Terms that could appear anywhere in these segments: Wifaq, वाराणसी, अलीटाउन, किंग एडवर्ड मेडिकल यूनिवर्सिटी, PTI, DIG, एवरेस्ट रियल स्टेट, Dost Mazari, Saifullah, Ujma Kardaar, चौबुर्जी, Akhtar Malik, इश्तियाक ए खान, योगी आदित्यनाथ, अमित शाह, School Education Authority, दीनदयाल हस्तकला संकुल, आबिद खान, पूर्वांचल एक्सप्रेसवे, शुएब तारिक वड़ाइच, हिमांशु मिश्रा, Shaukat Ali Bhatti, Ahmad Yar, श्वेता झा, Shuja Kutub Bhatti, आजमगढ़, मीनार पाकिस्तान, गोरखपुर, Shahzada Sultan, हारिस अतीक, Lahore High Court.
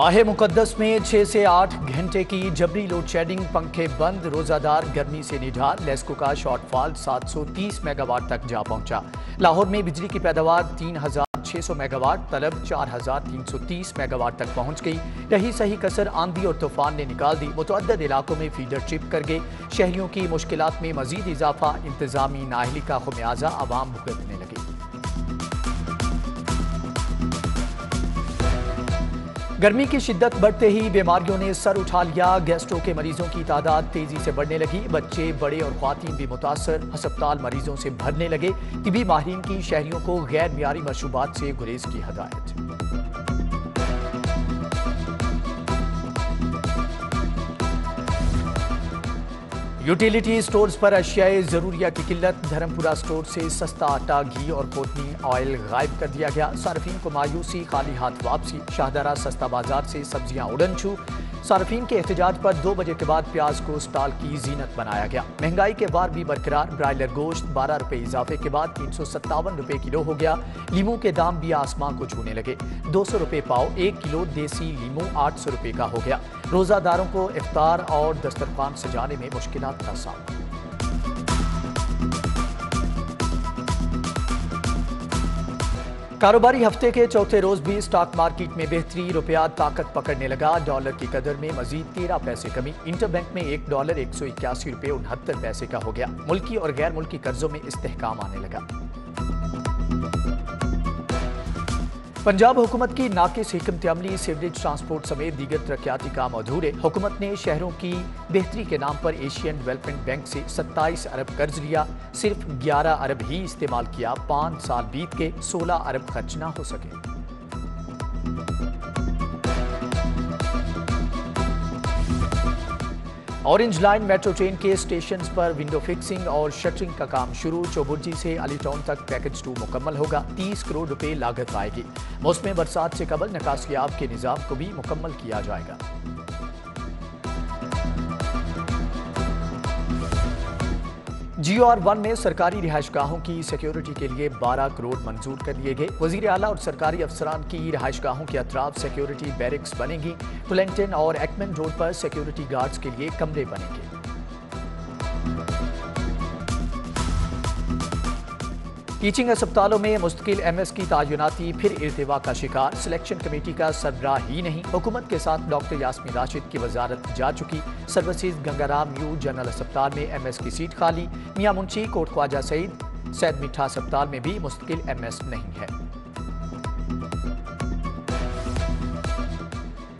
माहे मुकद्दस में 6 से 8 घंटे की जबरी लोड शेडिंग, पंखे बंद, रोजादार गर्मी से निढार। लेस्को का शॉर्टफॉल 730 मेगावाट तक जा पहुंचा। लाहौर में बिजली की पैदावार 3600 मेगावाट, तलब 4330 मेगावाट तक पहुंच गई। रही सही कसर आंधी और तूफान ने निकाल दी। मुतअद्दद इलाकों में फीडर चिप कर गए। शहरियों की मुश्किलात में मजीद इजाफा, इंतजामी नाहली का खमियाजा आवाम भुगतने लगी। गर्मी की शिद्दत बढ़ते ही बीमारियों ने सर उठा लिया। गैस्ट्रो के मरीजों की तादाद तेजी से बढ़ने लगी। बच्चे, बड़े और ख्वातीन भी मुतासर। हस्पताल मरीजों से भरने लगे। तिबी माहिरीन की शहरियों को गैर मियारी मशरूबात से गुरेज की हदायत। यूटिलिटी स्टोर्स पर अशियाए जरूरिया की किल्लत। धर्मपुरा स्टोर से सस्ता आटा, घी और कोतनी ऑयल गायब कर दिया गया। सार्फिन को मायूसी, खाली हाथ वापसी। शाहदरा सस्ता बाजार से सब्जियां उड़न छू। सार्फिन के एहतजाज पर 2 बजे के बाद प्याज को स्टाल की जीनत बनाया गया। महंगाई के बार भी बरकरार। ब्रायलर गोश्त 12 रुपए इजाफे के बाद 357 रुपए किलो हो गया। लीमू के दाम भी आसमान को छूने लगे। 200 रुपए पाव। 1 किलो देसी लीमू 800 रुपए का हो गया। रोजादारों को इफ्तार और दस्तरखान सजाने में मुश्किलात का सामना। कारोबारी हफ्ते के चौथे रोज भी स्टॉक मार्केट में बेहतरी। रुपया ताकत पकड़ने लगा। डॉलर की कदर में मजीद 13 पैसे कमी। इंटरबैंक में $1 181.69 रुपए का हो गया। मुल्की और गैर मुल्की कर्जों में इस्तेहकाम आने लगा। पंजाब हुकूमत की नाकिस हिकमत अमली, सीवरेज, ट्रांसपोर्ट समेत दीगर तरक्याती काम अधूरे। हुकूमत ने शहरों की बेहतरी के नाम पर एशियन डेवलपमेंट बैंक से 27 अरब कर्ज लिया। सिर्फ 11 अरब ही इस्तेमाल किया। 5 साल बीत के 16 अरब खर्च ना हो सके। ऑरेंज लाइन मेट्रो ट्रेन के स्टेशंस पर विंडो फिक्सिंग और शटरिंग का काम शुरू। चौबुर्जी से अलीटाउन तक पैकेज 2 मुकम्मल होगा। 30 करोड़ रुपए लागत आएगी। मौसम बरसात से कबल निकासियाब के निज़ाम को भी मुकम्मल किया जाएगा। जियो R1 में सरकारी रिहाइशगाहों की सिक्योरिटी के लिए 12 करोड़ मंजूर कर दिए गए। वजीर आला और सरकारी अफसरान की रिहाइशगाहों के अतराफ सिक्योरिटी बैरिक्स बनेगी। क्लेंटन और एक्मन रोड पर सिक्योरिटी गार्ड्स के लिए कमरे बनेंगे। टीचिंग अस्पतालों में मुस्तकिल MS की तायुनाती फिर इर्तिवा का शिकार। सिलेक्शन कमेटी का सरबराह ही नहीं। हुकूमत के साथ डॉक्टर यास्मीन राशिद की वजारत जा चुकी। सर्वसिज गंगाराम न्यू जनरल अस्पताल में MS की सीट खाली। मियां मुंशी कोट ख्वाजा सईद सैद मीठा अस्पताल में भी मुस्तकिल MS नहीं है।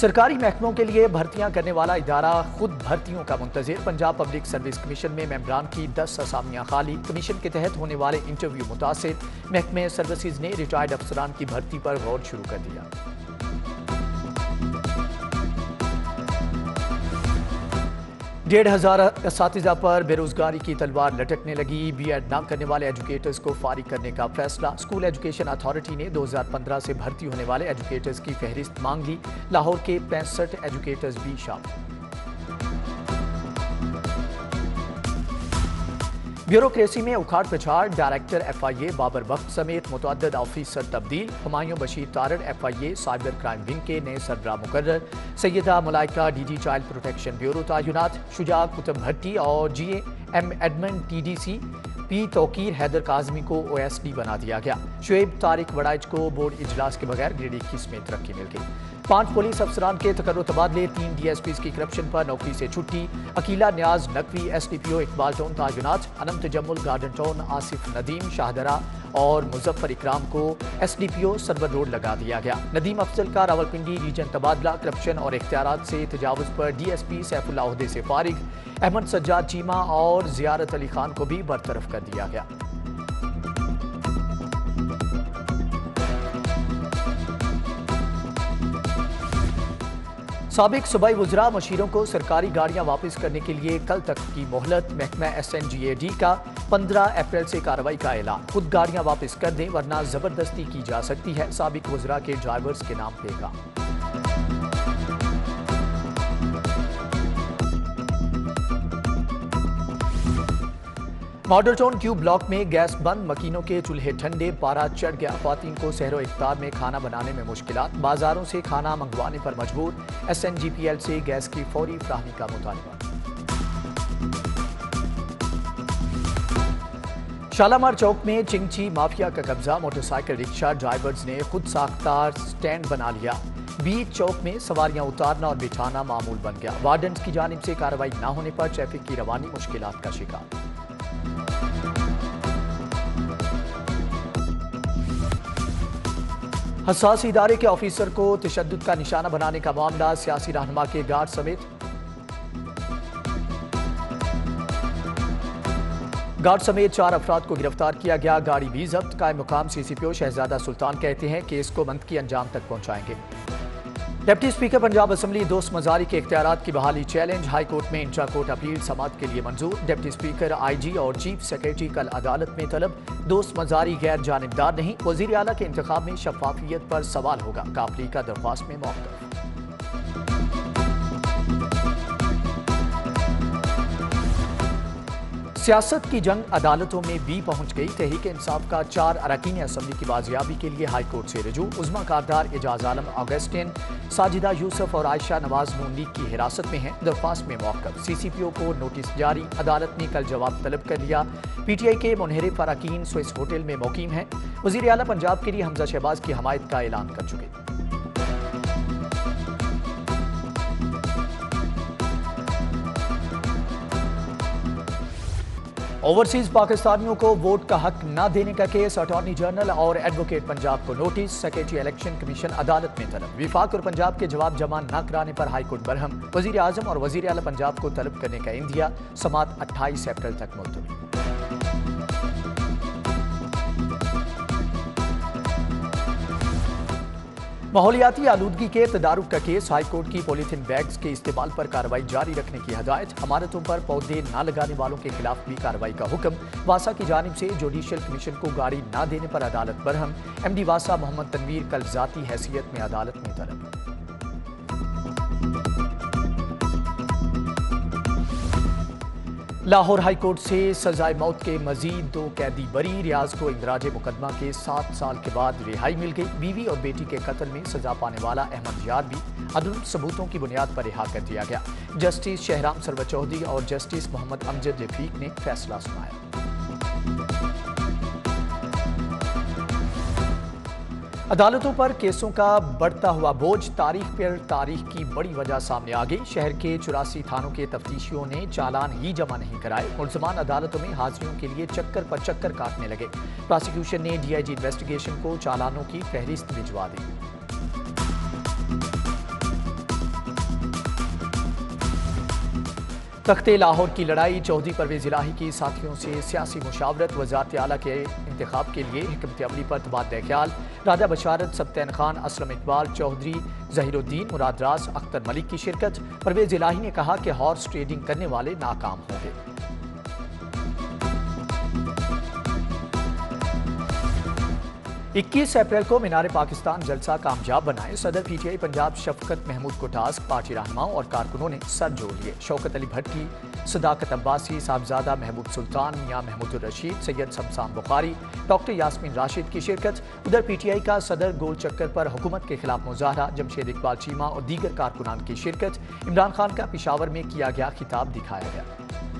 सरकारी महकमों के लिए भर्तियां करने वाला इदारा खुद भर्तियों का मुंतजिर। पंजाब पब्लिक सर्विस कमीशन में मेम्बरान की 10 असामियां खाली। कमीशन के तहत होने वाले इंटरव्यू मुतासिर। महकमे सर्विसेज ने रिटायर्ड अफसरान की भर्ती पर गौर शुरू कर दिया। डेढ़ 1000 असातिज़ा पर बेरोजगारी की तलवार लटकने लगी। BEd न करने वाले एजुकेटर्स को फारिग करने का फैसला। स्कूल एजुकेशन अथॉरिटी ने 2015 से भर्ती होने वाले एजुकेटर्स की फहरिस्त मांग ली। लाहौर के 65 एजुकेटर्स भी शामिल। ब्यूरोक्रेसी में उखाड़ पिछाड़। डायरेक्टर FIA बाबर बख्त समेत मुतअद्दिद ऑफिसर तब्दील। Humayun Bashir Tarar FIA cyber crime wing के नए सरबराह मुकर्रर। Syeda Mulaika DG child protection bureau तैनात। शुजा कुतुब भट्टी और GM admin TDC P Tauqeer Haider Kazmi को OSD बना दिया गया। शुएब तारिक वड़ाइच को बोर्ड इजलास के बगैर ग्रेड 21 में तरक्की मिल गई। 5 पुलिस अफसरान के तकर्र तबादले। 3 DSPs की करप्शन पर नौकरी से छुट्टी। अकीला नियाज नकवी SDPO इकबाल टाउन तैनात। अनंत जम्मुल गार्डन टाउन आसिफ नदीम शाहदरा और मुजफ्फर इकराम को SDPO सरवद रोड लगा दिया गया। नदीम अफजल का रावलपिंडी रीजन तबादला। करप्शन और इख्तियारात से तजावुज़ पर DSP सैफुल्लाह ओहदे से फारिग। अहमद सज्जाद चीमा और ज़ियारत अली खान को भी बरतरफ कर दिया गया। साबिक सूबाई वज़रा मशीरों को सरकारी गाड़ियां वापस करने के लिए कल तक की मोहलत। महकमा SNGAD का 15 अप्रैल से कार्रवाई का ऐलान। खुद गाड़ियां वापस कर दें वरना जबरदस्ती की जा सकती है। साबिक वज़रा के ड्राइवर्स के नाम देगा। मॉडल टाउन क्यू ब्लॉक में गैस बंद, मकीनों के चूल्हे ठंडे, पारा चढ़ गया, खातन को सहरो इफ्तार में खाना बनाने में मुश्किलात, बाजारों से खाना मंगवाने पर मजबूर, SNGPL से गैस की फौरी फ्राहमी का मुतालबा। शालामार चौक में चिंगची माफिया का कब्जा, मोटरसाइकिल रिक्शा ड्राइवर्स ने खुद साख्ता स्टैंड बना लिया, बीच चौक में सवारियां उतारना और बिठाना मामूल बन गया, वार्डन की जानिब से कार्रवाई ना होने पर ट्रैफिक की रवानी मुश्किलात का शिकार। हसास इदारे के ऑफिसर को तशद्दुद का निशाना बनाने का मामला, सियासी रहनुमा के गार्ड समेत चार अफराद को गिरफ्तार किया गया, गाड़ी भी जब्त। कायम मुकाम CCPO शहजादा सुल्तान कहते हैं केस को मंतकी अंजाम तक पहुंचाएंगे। डिप्टी स्पीकर पंजाब असम्बली दोस्त मजारी के इख्तियारात की बहाली चैलेंज, हाईकोर्ट में इंट्रा कोर्ट अपील समात के लिए मंजूर। डिप्टी स्पीकर IG और चीफ सेक्रेटरी कल अदालत में तलब, दोस्त मजारी गैर जानिबदार नहीं, वजीर आला के इंतखाब में शफाफियत पर सवाल होगा, काफली का दरख्वास्त में मौक़िफ़। सियासत की जंग अदालतों में भी पहुंच गई, तहरीक इंसाफ का 4 अरकान असम्बली की बाजियाबी के लिए हाईकोर्ट से रजू, उजमा कारदार, एजाज आलम, ऑगस्टिन, साजिदा यूसुफ और आयशा नवाज नून लीग की हिरासत में हैं, दरख्वास्त में मौक़िफ़। CCPO को नोटिस जारी, अदालत ने कल जवाब तलब कर लिया। PTI के मुनहरिफ अरकान स्विस होटल में मुक़ीम हैं, वज़ीर आला पंजाब के लिए हमजा शहबाज की हमायत का ऐलान कर चुके। ओवरसीज पाकिस्तानियों को वोट का हक न देने का केस, अटॉर्नी जनरल और एडवोकेट पंजाब को नोटिस, सेक्रेटरी इलेक्शन कमीशन अदालत में तलब, विफाक और पंजाब के जवाब जमा न कराने पर हाईकोर्ट बरहम, वजीर आजम और वजीर आला पंजाब को तलब करने का इंदिया, समात 28 अप्रैल तक मुल्तवी। माहौलियाती आलूदगी के तदारुक का केस, हाईकोर्ट की पॉलीथिन बैग्स के इस्तेमाल पर कार्रवाई जारी रखने की हदायत, इमारतों पर पौधे न लगाने वालों के खिलाफ भी कार्रवाई का हुक्म, वासा की जानिब से जुडिशल कमीशन को गाड़ी न देने पर अदालत बरहम, MD वासा मोहम्मद तनवीर कल जाती हैसियत में अदालत में तलब। लाहौर हाईकोर्ट से सजाए मौत के मजीद 2 कैदी बरी, रियाज को इंदराज मुकदमा के 7 साल के बाद रिहाई मिल गई, बीवी और बेटी के कत्ल में सजा पाने वाला अहमद यार भी अदल सबूतों की बुनियाद पर रिहा कर दिया गया। जस्टिस शहराम सरवर चौधरी और जस्टिस मोहम्मद अमजद रफीक ने फैसला सुनाया। अदालतों पर केसों का बढ़ता हुआ बोझ, तारीख पर तारीख की बड़ी वजह सामने आ गई, शहर के 84 थानों के तफ्तीशियों ने चालान ही जमा नहीं कराए, मुल्जमान अदालतों में हाजिरियों के लिए चक्कर पर चक्कर काटने लगे, प्रोसिक्यूशन ने DIG इन्वेस्टिगेशन को चालानों की फहरिस्त भिजवा दी। तख्ते लाहौर की लड़ाई, चौधरी परवेज इलाही की साथियों से सियासी मुशावरत, वजारत आला के इंतखाब के लिए हिकमत अमली पर तबादला ख्याल, राजा बशारत, सब्तैन खान, असलम इकबाल, चौधरी जहीरुद्दीन, मुराद रास, अख्तर मलिक की शिरकत। परवेज इलाही ने कहा कि हॉर्स ट्रेडिंग करने वाले नाकाम होंगे। इक्कीस अप्रैल को मीनार पाकिस्तान जलसा कामयाब बनाए, सदर PTI पंजाब शफकत महमूद को टास्क, पार्टी रहनुमाओं और कारकुनों ने सर जोड़ लिए, शौकत अली भट्टी, सदाकत अब्बासी, साहबजादा महबूब सुल्तान, मियाँ महमूद रशीद, सैयद शमशान बुखारी, डॉक्टर यास्मीन राशिद की शिरकत। उधर PTI का सदर गोल चक्कर पर हुकूमत के खिलाफ मुजाहरा, जमशेद इकबाल चीमा और दीगर कारकुनान की शिरकत, इमरान खान का पिशावर में किया गया खिताब दिखाया गया।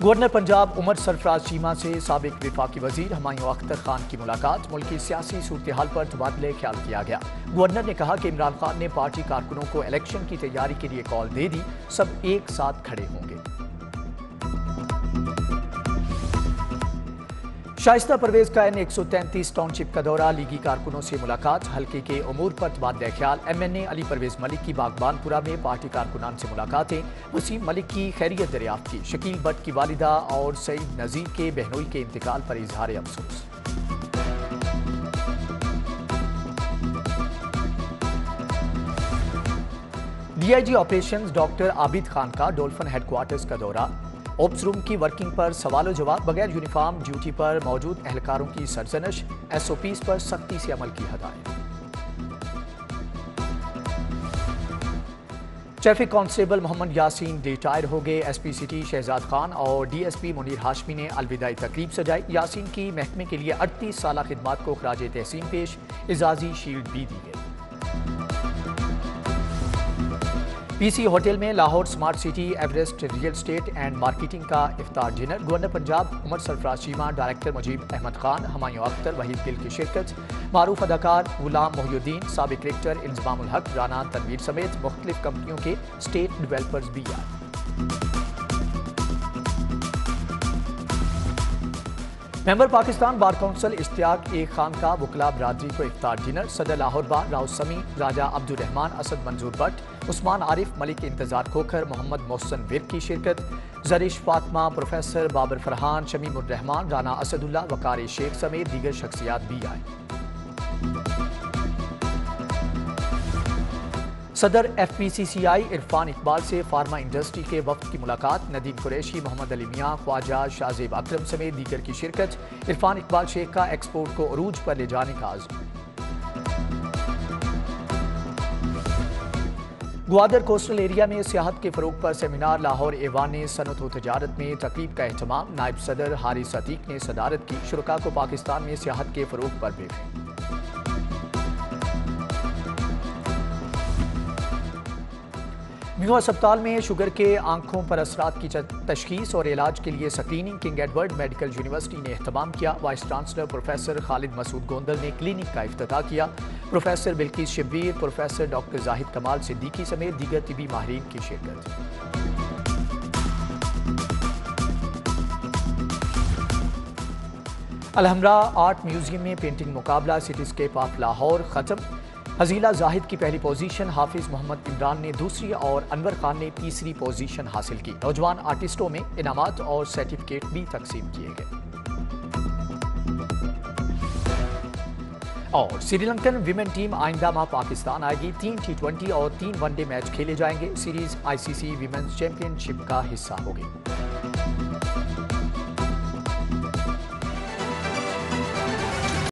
गवर्नर पंजाब उमर सरफराज चीमा से साबिक विफाकी वजीर हमायूं अख्तर खान की मुलाकात, मुल्की सियासी सूरत-ए-हाल पर तबादले ख्याल किया गया। गवर्नर ने कहा कि इमरान खान ने पार्टी कारकुनों को इलेक्शन की तैयारी के लिए कॉल दे दी, सब एक साथ खड़े होंगे। शाइस्ता परवेज का N-133 टाउनशिप का दौरा, लीगी कारकुनों से मुलाकात, हल्के के अमूर पर तबादला ख्याल, MNA अली परवेज मलिक की बागबानपुरा में पार्टी कारकुनान से मुलाकातें, वसीम मलिक की खैरियत दरियाफ्त की, शकील भट्ट की वालिदा और सईद नज़ीर के बहनोई के इंतकाल पर इजहार अफसोस। DIG operations doctor आबिद खान का डोल्फिन हेडक्वार्टर्स का दौरा, ओप्स रूम की वर्किंग पर सवालों जवाब, बगैर यूनिफॉर्म ड्यूटी पर मौजूद एहलकारों की सरजनश, SOPs पर सख्ती से अमल की हदायत। Traffic constable Mohammad Yasin retire हो गए। SPCT शहजाद खान और DSP मुनीर हाशमी ने अलविदाई तकरीब सजाई। यासीन की महकमे के लिए 38 साल खिदमात को खराजे तहसीन पेश, एजाजी शील्ड भी दी गई। PC होटल में Lahore smart city एवरेस्ट रियल स्टेट and marketing का इफ्तार dinner. Governor Punjab Umar Sarfaraz Cheema, director Mujeeb Ahmad Khan, Humayun Akhtar, Waheed Gill की शिरकत। मारूफ अदाकार गुलाम मोहिउद्दीन, साबिक क्रिकेटर इंजमामुल हक, राना तनवीर समेत मुख्तलिफ कंपनियों के स्टेट डिवेलपर्स भी आए। Member Pakistan bar council इश्तियाक ए खान का वकला बरादरी को इफ्तार डिनर। सदर लाहौरबा राव समी, राजा अब्दुल रहमान, असद मंजूर भट्ट, उस्मान आरिफ, मलिक इंतजार खोखर, मोहम्मद मोहसन विर्क की शिरकत। जरिश फातमा, प्रोफेसर बाबर फरहान, शमीमुर रहमान, राना असदुल्ला, वकार शेख समेत दीगर शख्सियात भी आए। सदर FPCCI इरफान इकबाल से फार्मा इंडस्ट्री के वक्त की मुलाकात। नदीम कुरैशी, मोहम्मद अली मियाँ, ख्वाजा शाहजेब अकरम समेत दीगर की शिरकत। इरफान इकबाल शेख का एक्सपोर्ट को अरूज पर ले जाने का आज़म। ग्वादर कोस्टल एरिया में सियाहत के फरोग पर सेमिनार। लाहौर एवान सनत व तजारत में तकरीब का अहतमाम। नायब सदर हारिस अतीक ने सदारत की। शुरका को पाकिस्तान में सियाहत के फरोग पर भेजे। न्यू अस्पताल में शुगर के आंखों पर असरात की तशखीस और इलाज के लिए screening किंग एडवर्ड मेडिकल यूनिवर्सिटी ने अहतमाम किया। Vice chancellor professor Khalid Masood Gondal ने क्लिनिक का इफ्तिताह किया। Professor Bilquis Shabbir, professor doctor Zahid Kamal Siddiqui समेत दीगर तिबी माहिरीन की शिरकत। अलहमरा आर्ट म्यूजियम में पेंटिंग मुकाबला सिटीस्केप ऑफ लाहौर ख़त्म। हजीला जाहिद की पहली पोजीशन, हाफिज मोहम्मद इमरान ने दूसरी और अनवर खान ने तीसरी पोजीशन हासिल की। नौजवान आर्टिस्टों में इनामात और सर्टिफिकेट भी तकसीम किए गए। और श्रीलंकन विमेन टीम आइंदा माह पाकिस्तान आएगी। 3 T20 और 3 वनडे मैच खेले जाएंगे। सीरीज ICC विमेंस चैंपियनशिप का हिस्सा होगी।